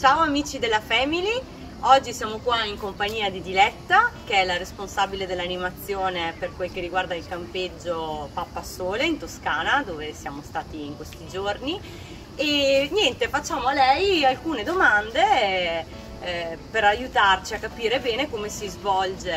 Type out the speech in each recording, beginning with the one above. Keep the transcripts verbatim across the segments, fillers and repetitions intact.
Ciao amici della Family, oggi siamo qua in compagnia di Diletta, che è la responsabile dell'animazione per quel che riguarda il campeggio Pappasole in Toscana, dove siamo stati in questi giorni. E niente, facciamo a lei alcune domande eh, per aiutarci a capire bene come si svolge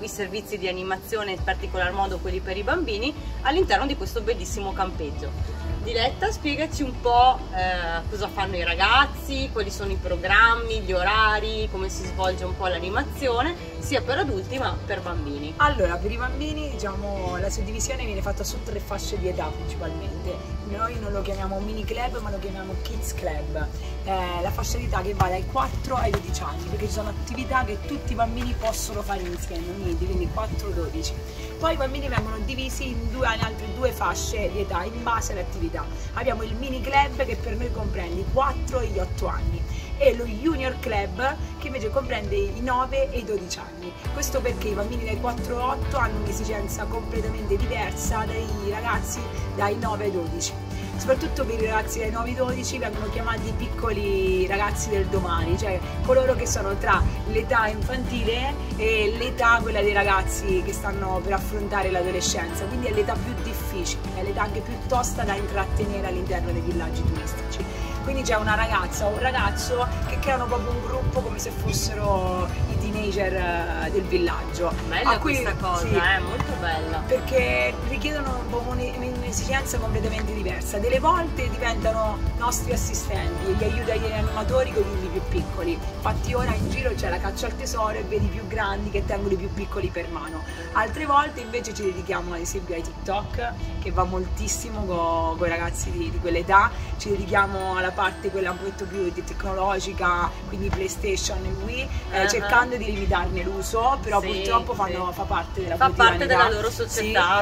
i servizi di animazione, in particolar modo quelli per i bambini, all'interno di questo bellissimo campeggio. Diletta, spiegaci un po' eh, cosa fanno i ragazzi, quali sono i programmi, gli orari, come si svolge un po' l'animazione, sia per adulti ma per bambini. Allora, per i bambini, diciamo, la suddivisione viene fatta su tre fasce di età principalmente. Noi non lo chiamiamo mini club, ma lo chiamiamo kids club. Eh, la fascia di età che va dai quattro ai dodici anni, perché ci sono attività che tutti i bambini possono fare insieme, uniti, quindi quattro dodici. Poi i bambini vengono divisi in, due, in altre due fasce di età in base all'attività. Abbiamo il mini club, che per noi comprende i quattro e gli otto anni, e lo junior club, che invece comprende i nove e i dodici anni. Questo perché i bambini dai quattro ai otto hanno un'esigenza completamente diversa dai ragazzi dai nove ai dodici. Soprattutto per i ragazzi dai nove ai dodici vengono chiamati i piccoli ragazzi del domani, cioè coloro che sono tra l'età infantile e l'età quella dei ragazzi che stanno per affrontare l'adolescenza, quindi è l'età più difficile, è l'età anche più tosta da intrattenere all'interno dei villaggi turistici. Quindi c'è una ragazza o un ragazzo che creano proprio un gruppo come se fossero i teenager del villaggio. Bella cui, questa cosa, sì, è molto bella. Perché richiedono un'esigenza completamente diversa. Delle volte diventano nostri assistenti, gli aiuta gli animatori con i più piccoli. Infatti ora in giro c'è la caccia al tesoro e vedi i più grandi che tengono i più piccoli per mano. Altre volte invece ci dedichiamo ad esempio ai TikTok, che va moltissimo con i ragazzi di, di quell'età. Ci dedichiamo alla parte quella un po' più tecnologica, quindi PlayStation e Wii, eh, uh-huh. cercando di limitarne l'uso, però sì, purtroppo fanno, sì. fa parte della fa parte della loro società,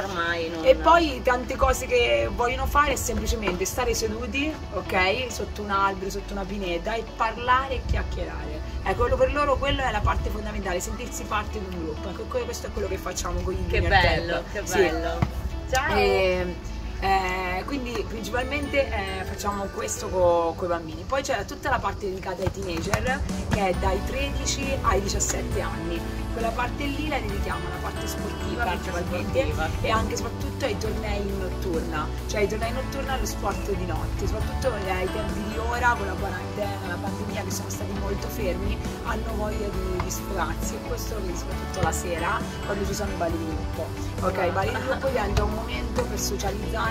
sì. ormai non... E poi tante cose che vogliono fare è semplicemente stare seduti, ok, sotto un albero, sotto una pineta, e parlare e chiacchierare. Ecco, per loro quello è la parte fondamentale, sentirsi parte di un gruppo. Ecco, questo è quello che facciamo con gli che bello, che bello. Sì. Ciao. E... Eh, quindi principalmente eh, facciamo questo con i bambini. Poi c'è tutta la parte dedicata ai teenager, che è dai tredici ai diciassette anni. Quella parte lì la dedichiamo alla parte sportiva principalmente, e anche soprattutto ai tornei in notturna, cioè ai tornei notturna, allo sport di notte, soprattutto ai tempi di ora con la quarantena, la pandemia, che sono stati molto fermi, hanno voglia di, di sfogarsi, e questo soprattutto la sera quando ci sono i balli di gruppo. Ok, i balli di gruppo diventa un momento per socializzare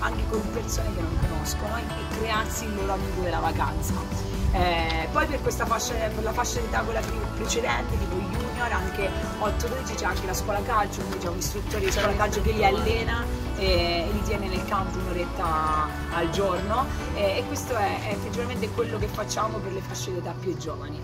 anche con persone che non conoscono e crearsi il loro amico della vacanza. Eh, poi per questa fascia, per la fascia d'età quella precedente, tipo junior, anche otto dodici, c'è anche la scuola calcio, quindi c'è un istruttore di scuola calcio che li allena e li tiene nel campo un'oretta al giorno, eh, e questo è, è principalmente quello che facciamo per le fasce d'età più giovani.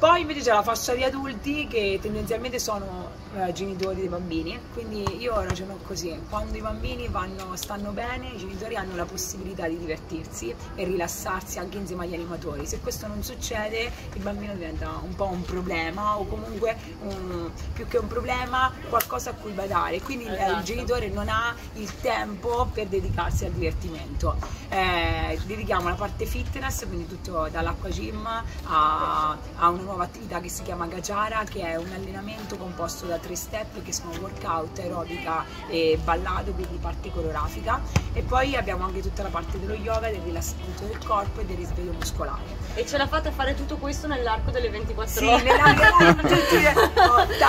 Poi invece c'è la fascia di adulti, che tendenzialmente sono eh, genitori dei bambini, quindi io ragiono così: quando i bambini vanno, stanno bene, i genitori hanno la possibilità di divertirsi e rilassarsi anche insieme agli animatori. Se questo non succede, il bambino diventa un po' un problema, o comunque un, più che un problema, qualcosa a cui badare, quindi esatto. il genitore non ha il tempo per dedicarsi al divertimento. Eh, dedichiamo la parte fitness, quindi tutto dall'acqua gym a, a un nuova attività che si chiama Gaciara, che è un allenamento composto da tre step che sono workout, aerobica e ballato, quindi parte coreografica. E poi abbiamo anche tutta la parte dello yoga, del rilassamento del corpo e del risveglio muscolare. E ce l'ha fatta fare tutto questo nell'arco delle ventiquattro sì, ore? Sì,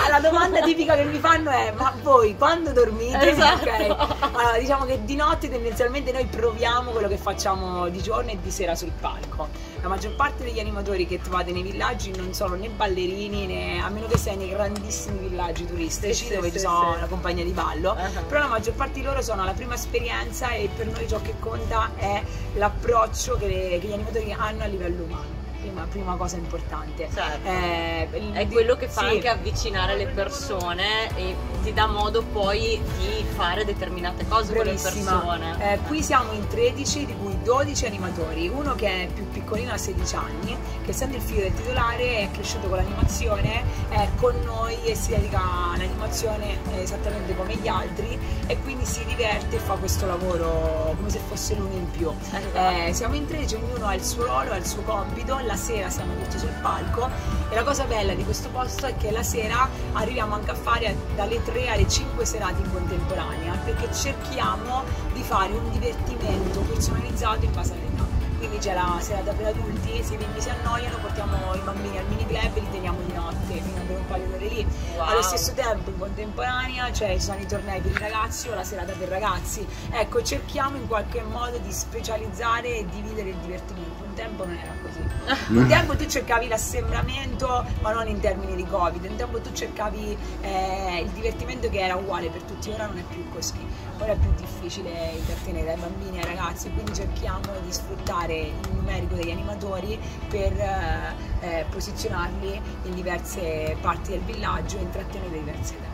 la domanda tipica che mi fanno è: ma voi quando dormite? Esatto. Okay. Allora, diciamo che di notte tendenzialmente noi proviamo quello che facciamo di giorno e di sera sul palco. La maggior parte degli animatori che trovate nei villaggi non sono né ballerini, né, a meno che sei nei grandissimi villaggi turistici, sì, dove sì, ci sono sì. la compagnia di ballo, uh-huh. però la maggior parte di loro sono alla prima esperienza, e per noi ciò che conta è l'approccio che, che gli animatori hanno a livello umano. Prima, prima cosa importante, certo. eh, è quello che fa sì. anche avvicinare le persone, e ti dà modo poi di fare determinate cose Bravissima. con le persone. Eh, qui siamo in tredici, di cui dodici animatori, uno che è più piccolino, ha sedici anni, che essendo il figlio del titolare è cresciuto con l'animazione, è con noi e si dedica all'animazione esattamente come gli altri, e quindi si diverte e fa questo lavoro come se fosse lui in più. Esatto. Eh, siamo in tredici, ognuno ha il suo ruolo, ha il suo compito. La sera siamo tutti sul palco, e la cosa bella di questo posto è che la sera arriviamo anche a fare dalle tre alle cinque serate in contemporanea, perché cerchiamo di fare un divertimento personalizzato in base all'età. Quindi c'è la serata per adulti, se i bimbi si annoiano portiamo i bambini al mini club e li teniamo di notte fino a un paio d'ore lì. Wow. Allo stesso tempo in contemporanea, cioè, ci sono i tornei per i ragazzi o la serata per ragazzi. Ecco, cerchiamo in qualche modo di specializzare e dividere il divertimento. Un tempo non era così. Un tempo tu cercavi l'assembramento, ma non in termini di Covid. Un tempo tu cercavi eh, il divertimento che era uguale per tutti, ora non è più così. Ora è più difficile intrattenere ai bambini e ai ragazzi, quindi cerchiamo di sfruttare il numerico degli animatori per eh, posizionarli in diverse parti del villaggio e intrattenere diverse età.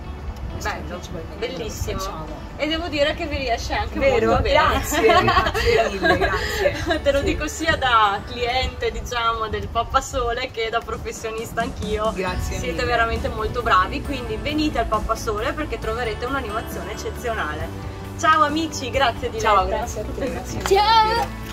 Bello, bellissimo, diciamo. E devo dire che vi riesce anche Vero? molto bene. Grazie, grazie mille, grazie. Te lo sì. dico sia da cliente, diciamo, del Pappasole che da professionista anch'io. Grazie Siete mille. veramente molto bravi, quindi venite al Pappasole perché troverete un'animazione eccezionale. Ciao amici, grazie Diletta. Ciao, grazie a te. Grazie. Ciao.